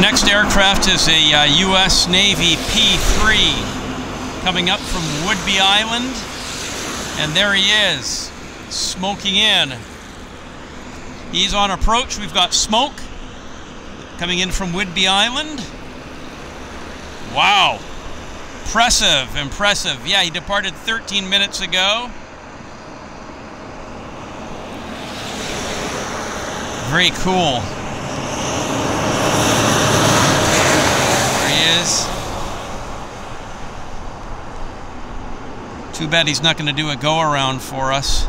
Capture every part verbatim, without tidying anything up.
next aircraft is a uh, U S Navy P three coming up from Whidbey Island. And there he is, smoking in. He's on approach. We've got smoke coming in from Whidbey Island. Wow. Impressive, impressive. Yeah, he departed thirteen minutes ago. Very cool. There he is. Too bad he's not going to do a go-around for us.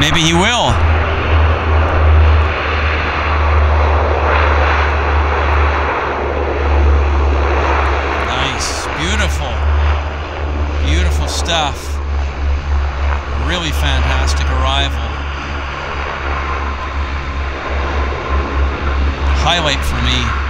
Maybe he will. Nice. Beautiful. Beautiful stuff. Really fantastic arrival. Highlight for me.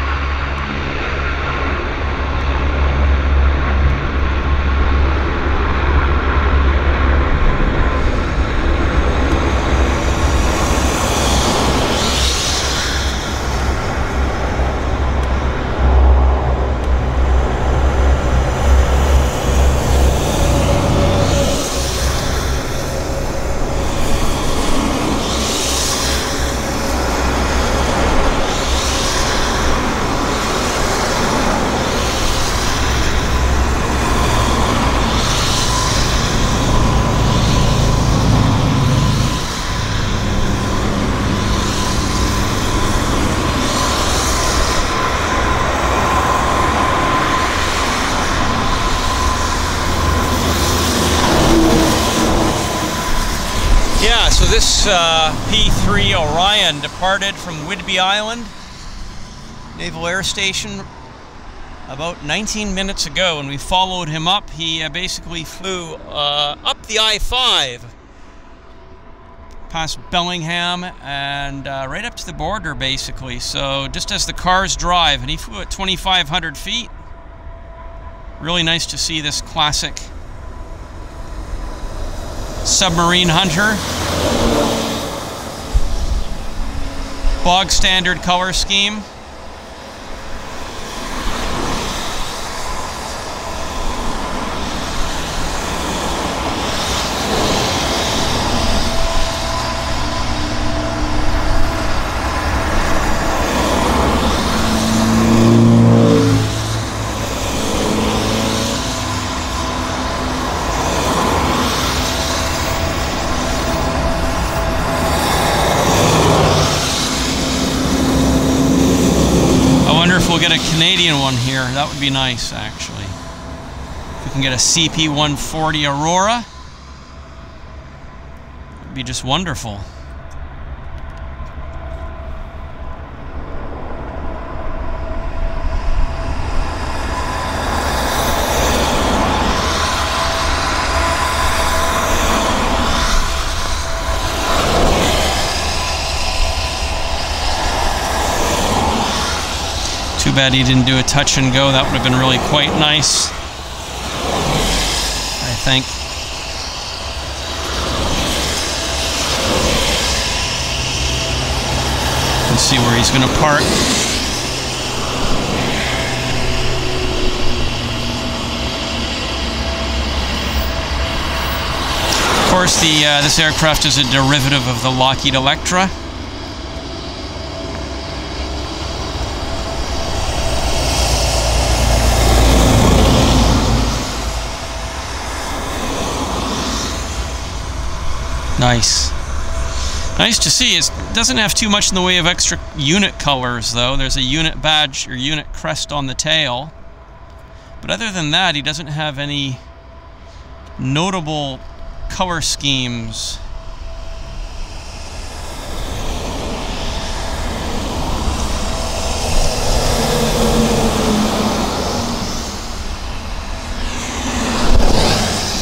So this uh, P three Orion departed from Whidbey Island Naval Air Station about nineteen minutes ago, and we followed him up. He uh, basically flew uh, up the I five, past Bellingham, and uh, right up to the border, basically. So just as the cars drive, and he flew at twenty-five hundred feet. Really nice to see this classic submarine hunter. Bog standard color scheme. We'll get a Canadian one here. That would be nice, actually. If we can get a C P one forty Aurora, it would be just wonderful. Too bad he didn't do a touch and go. That would have been really quite nice, I think. Let's see where he's going to park. Of course, the uh, this aircraft is a derivative of the Lockheed Electra. Nice. Nice to see. It doesn't have too much in the way of extra unit colors, though. There's a unit badge or unit crest on the tail. But other than that, he doesn't have any notable color schemes.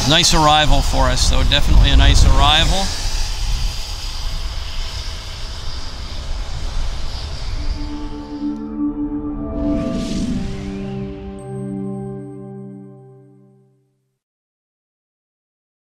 Nice arrival for us, though. Definitely a nice arrival.